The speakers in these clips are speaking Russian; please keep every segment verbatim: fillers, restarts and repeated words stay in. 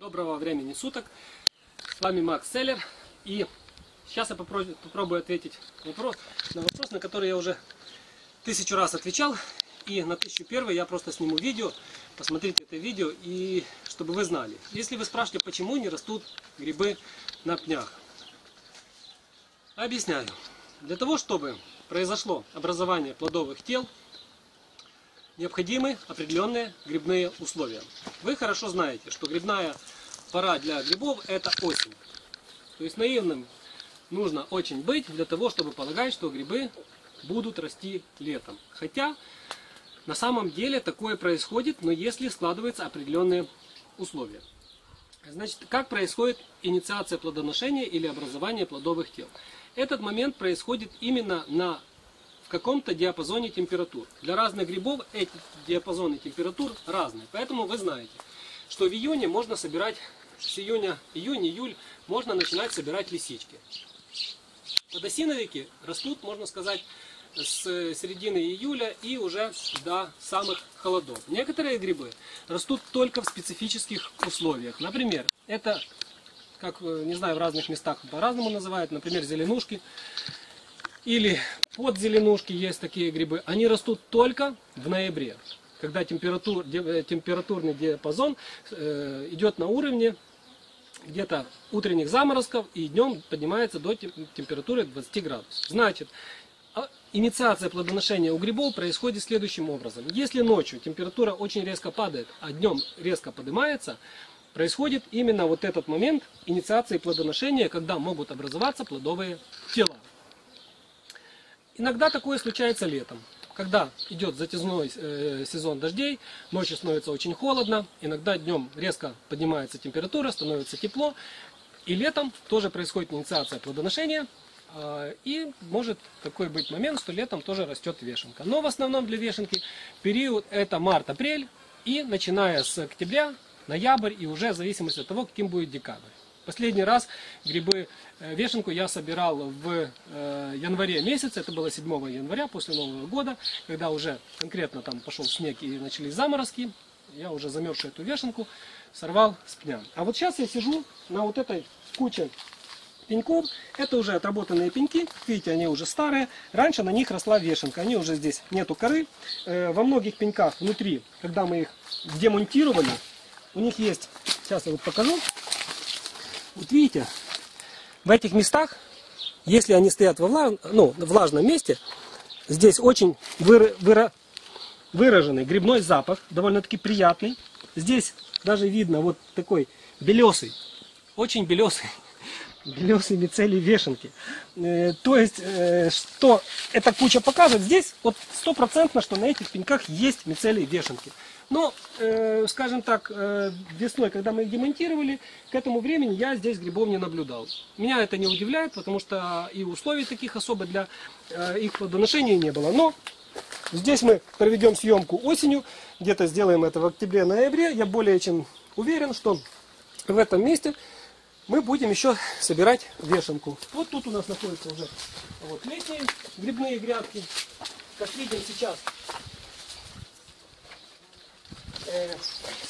Доброго времени суток, с вами Макс Зеллер, и сейчас я попробую, попробую ответить вопрос, на вопрос, на который я уже тысячу раз отвечал, и на тысячу первый я просто сниму видео, посмотрите это видео, и чтобы вы знали. Если вы спрашиваете, почему не растут грибы на пнях, объясняю. Для того, чтобы произошло образование плодовых тел, необходимы определенные грибные условия. Вы хорошо знаете, что грибная пора для грибов это осень. То есть наивным нужно очень быть для того, чтобы полагать, что грибы будут расти летом. Хотя на самом деле такое происходит, но если складываются определенные условия. Значит, как происходит инициация плодоношения или образование плодовых тел? Этот момент происходит именно на в каком-то диапазоне температур. Для разных грибов эти диапазоны температур разные. Поэтому вы знаете, что в июне можно собирать, с июня, июнь, июль, можно начинать собирать лисички. Подосиновики растут, можно сказать, с середины июля и уже до самых холодов. Некоторые грибы растут только в специфических условиях. Например, это, как, не знаю, в разных местах по-разному называют, например, зеленушки. Или под зеленушки есть такие грибы, они растут только в ноябре, когда температур, температурный диапазон э, идет на уровне где-то утренних заморозков и днем поднимается до температуры двадцати градусов. Значит, инициация плодоношения у грибов происходит следующим образом. Если ночью температура очень резко падает, а днем резко поднимается, происходит именно вот этот момент инициации плодоношения, когда могут образоваться плодовые тела. Иногда такое случается летом, когда идет затяжной э, сезон дождей, ночью становится очень холодно, иногда днем резко поднимается температура, становится тепло, и летом тоже происходит инициация плодоношения, э, и может такой быть момент, что летом тоже растет вешенка. Но в основном для вешенки период это март-апрель, и начиная с октября, ноябрь, и уже в зависимости от того, каким будет декабрь. Последний раз грибы вешенку я собирал в э, январе месяце, это было седьмого января, после Нового года, когда уже конкретно там пошел снег и начались заморозки, я уже замерзшую эту вешенку сорвал с пня. А вот сейчас я сижу на вот этой куче пеньков, это уже отработанные пеньки, видите, они уже старые, раньше на них росла вешенка, они уже здесь, нету коры, э, во многих пеньках внутри, когда мы их демонтировали, у них есть, сейчас я вот покажу. Вот видите, в этих местах, если они стоят во влаж... ну, влажном месте, здесь очень выра... Выра... выраженный грибной запах, довольно-таки приятный. Здесь даже видно вот такой белесый, очень белесый, белесый мицелий вешенки. Э, то есть, э, что эта куча покажет, здесь вот стопроцентно, что на этих пеньках есть мицелий вешенки. Но, э, скажем так, э, весной, когда мы их демонтировали, к этому времени я здесь грибов не наблюдал. Меня это не удивляет, потому что и условий таких особо для э, их плодоношения не было. Но здесь мы проведем съемку осенью, где-то сделаем это в октябре-ноябре. Я более чем уверен, что в этом месте мы будем еще собирать вешенку. Вот тут у нас находятся уже вот летние грибные грядки. Как видим сейчас...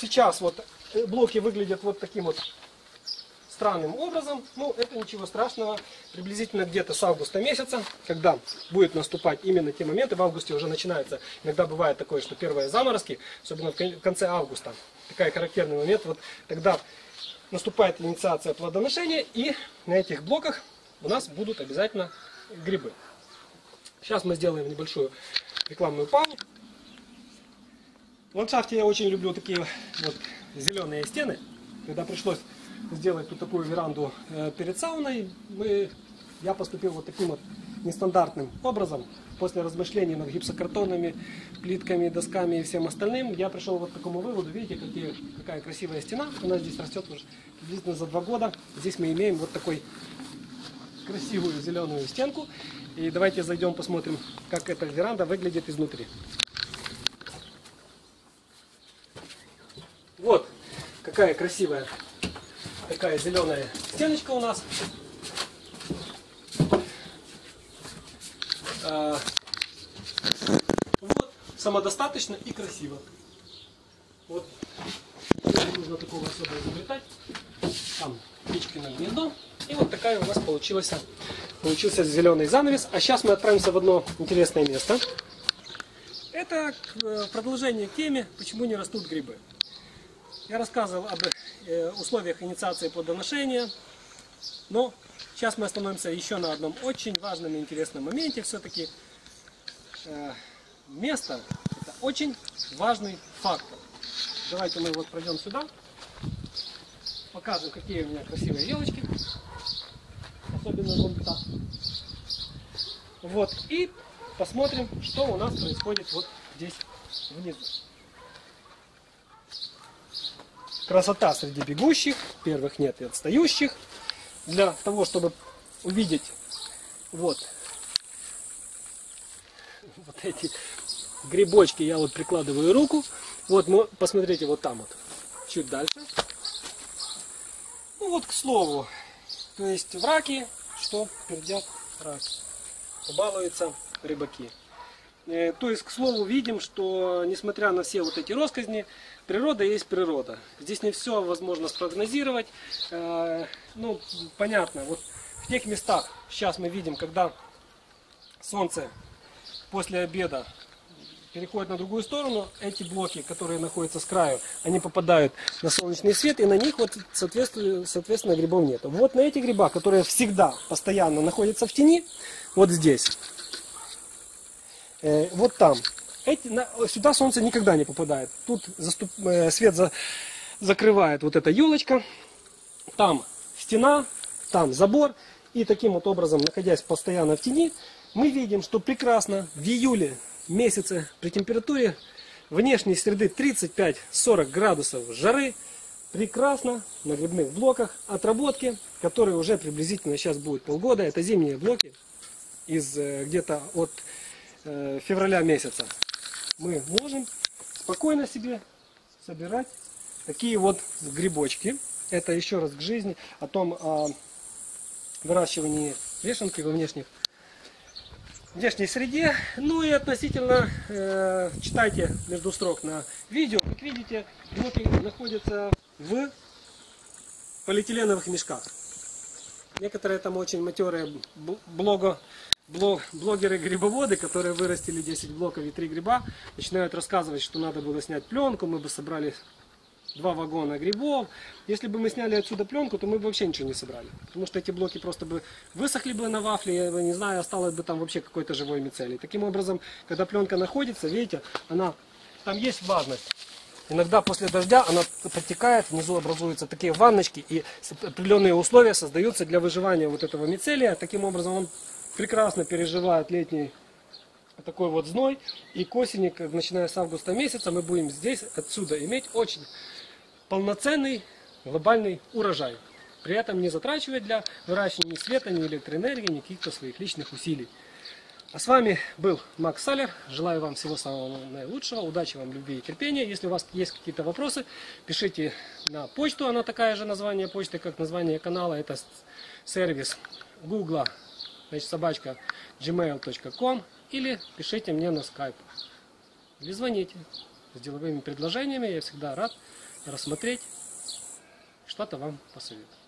Сейчас вот блоки выглядят вот таким вот странным образом, ну это ничего страшного, приблизительно где-то с августа месяца, когда будет наступать именно те моменты, в августе уже начинается, иногда бывает такое, что первые заморозки, особенно в конце августа, такой характерный момент, вот тогда наступает инициация плодоношения и на этих блоках у нас будут обязательно грибы. Сейчас мы сделаем небольшую рекламную паузу. В ландшафте я очень люблю такие вот зеленые стены. Когда пришлось сделать тут такую веранду перед сауной, мы, я поступил вот таким вот нестандартным образом. После размышлений над гипсокартонами, плитками, досками и всем остальным, я пришел вот к такому выводу. Видите, какие, какая красивая стена. Она здесь растет уже приблизительно за два года. Здесь мы имеем вот такой красивую зеленую стенку. И давайте зайдем посмотрим, как эта веранда выглядит изнутри. Вот какая красивая такая зеленая стеночка у нас. Вот, самодостаточно и красиво. Вот Не нужно такого особо изобретать. Там птичкиное гнездо. И вот такая у нас получилась, получился зеленый занавес. А сейчас мы отправимся в одно интересное место. Это продолжение к теме, почему не растут грибы. Я рассказывал об условиях инициации плодоношения, но сейчас мы остановимся еще на одном очень важном и интересном моменте. Все-таки место – это очень важный фактор. Давайте мы вот пройдем сюда, покажем, какие у меня красивые елочки, особенно вон та. Вот, и посмотрим, что у нас происходит вот здесь внизу. Красота среди бегущих, первых нет и отстающих. Для того, чтобы увидеть вот, вот эти грибочки, я вот прикладываю руку. Вот, мы, посмотрите, вот там вот, чуть дальше. Ну вот, к слову, то есть в раке, что пердят раки, балуются рыбаки. То есть, к слову, видим, что несмотря на все вот эти россказни, природа есть природа. Здесь не все возможно спрогнозировать. Ну, понятно, вот в тех местах, сейчас мы видим, когда солнце после обеда переходит на другую сторону, эти блоки, которые находятся с краю, они попадают на солнечный свет, и на них вот, соответственно, соответственно грибов нет. Вот на эти гриба, которые всегда, постоянно находятся в тени, вот здесь, вот там. Эти, на, сюда солнце никогда не попадает. Тут заступ, э, свет за, закрывает вот эта елочка. Там стена, там забор. И таким вот образом, находясь постоянно в тени, мы видим, что прекрасно в июле месяце при температуре внешней среды тридцать пять — сорок градусов жары прекрасно на грибных блоках отработки, которые уже приблизительно сейчас будет полгода. Это зимние блоки из э, где-то от февраля месяца. Мы можем спокойно себе собирать такие вот грибочки. Это еще раз к жизни о том, о выращивании вешенки во внешних, внешней среде. Ну и относительно э, читайте между строк на видео. Как видите, блоки находятся в полиэтиленовых мешках. Некоторые там очень матерые блога блогеры-грибоводы, которые вырастили десять блоков и три гриба, начинают рассказывать, что надо было снять пленку, мы бы собрали два вагона грибов. Если бы мы сняли отсюда пленку, то мы бы вообще ничего не собрали. Потому что эти блоки просто бы высохли бы на вафле, я не знаю, осталось бы там вообще какой-то живой мицелий. Таким образом, когда пленка находится, видите, она, там есть влажность. Иногда после дождя она подтекает, внизу образуются такие ванночки, и определенные условия создаются для выживания вот этого мицелия. Таким образом, он прекрасно переживает летний такой вот зной, и к осени, начиная с августа месяца, мы будем здесь отсюда иметь очень полноценный глобальный урожай, при этом не затрачивая для выращивания ни света, ни электроэнергии, ни каких-то своих личных усилий. А с вами был Макс Зеллер. Желаю вам всего самого наилучшего, удачи вам, любви и терпения. Если у вас есть какие-то вопросы, пишите на почту, она такая же название почты, как название канала, это сервис Гугла. Значит, собачка джи мейл точка ком, или пишите мне на скайп, или звоните с деловыми предложениями, я всегда рад рассмотреть, что-то вам посоветую.